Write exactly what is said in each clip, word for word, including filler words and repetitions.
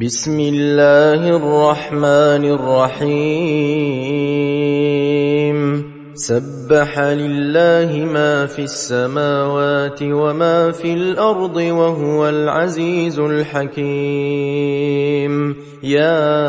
بسم الله الرحمن الرحيم. سبح لله ما في السماوات وما في الأرض وهو العزيز الحكيم. يا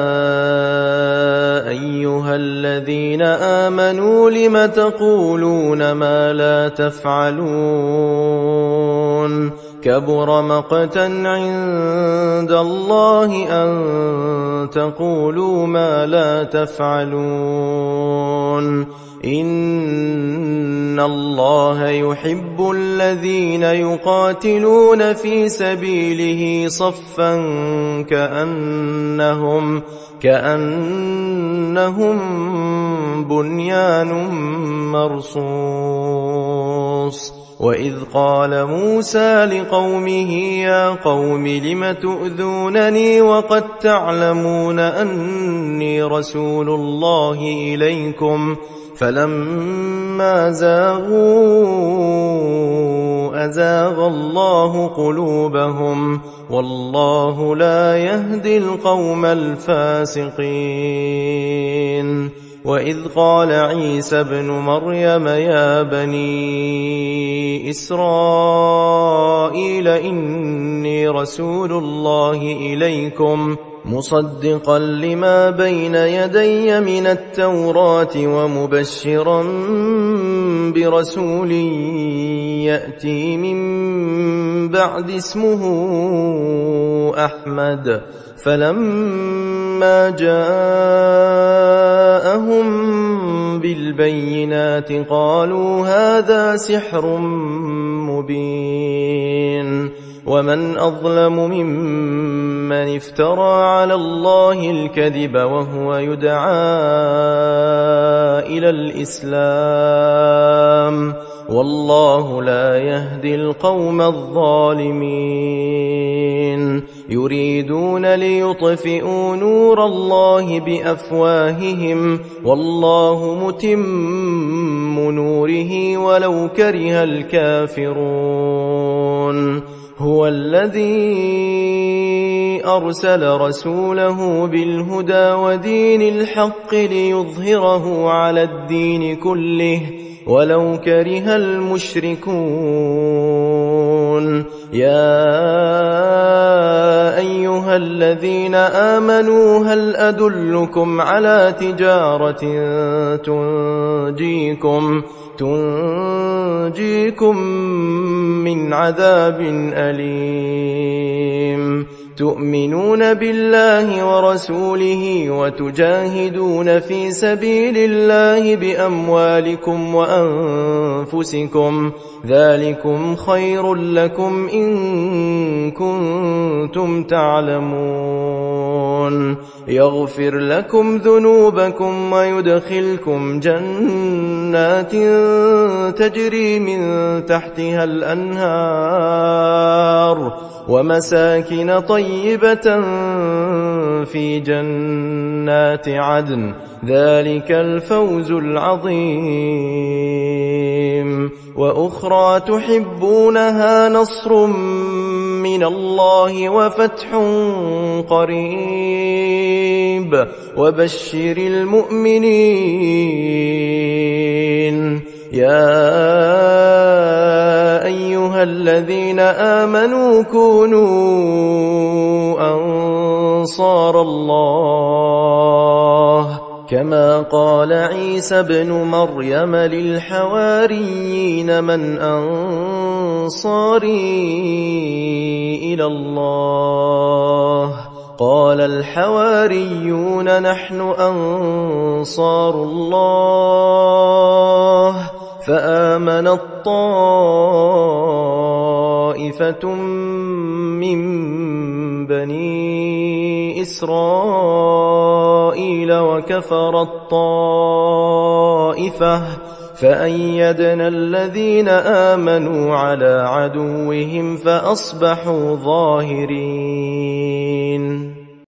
أيها الذين آمنوا لم تقولون ما لا تفعلون. كبر مقتا عند الله أن تقولوا ما لا تفعلون. إن الله يحب الذين يقاتلون في سبيله صفا كأنهم كأنهم بنيان مرصوص. وإذ قال موسى لقومه يا قوم لم تؤذونني وقد تعلمون أني رسول الله إليكم، فلما زاغوا أزاغ الله قلوبهم، والله لا يهدي القوم الفاسقين. وإذ قال عيسى ابن مريم يا بني إسرائيل إني رسول الله إليكم مصدقا لما بين يدي من التوراة ومبشرا برسول يأتي من بعد اسمه أحمد. فلما جاءهم بالبينات قالوا هذا سحر مبين. ومن أظلم ممن افترى على الله الكذب وهو يدعى إلى الإسلام، والله لا يهدي القوم الظالمين. يريدون ليطفئوا نور الله بأفواههم والله متم نوره ولو كره الكافرون. هو الذي أرسل رسوله بالهدى ودين الحق ليظهره على الدين كله ولو كره المشركون. يا أيها الذين آمنوا هل أدلكم على تجارة تنجيكم تنجيكم من عذاب أليم؟ تؤمنون بالله ورسوله وتجاهدون في سبيل الله بأموالكم وأنفسكم، ذلكم خير لكم إن كنتم تعلمون. يغفر لكم ذنوبكم ويدخلكم جنات تجري من تحتها الأنهار ومساكن طيبة في جنات عدن، ذلك الفوز العظيم. وأخرى تحبونها نصر من الله وفتح قريب، وبشر المؤمنين. يا أيها الذين آمنوا كونوا أنصار الله كما قال عيسى ابن مريم للحواريين من أنصاري إلى الله؟ قال الحواريون نحن أنصار الله. فآمنت طائفة من بني إسرائيل وكفرت طائفة، فأيدنا الذين آمنوا على عدوهم فأصبحوا ظاهرين.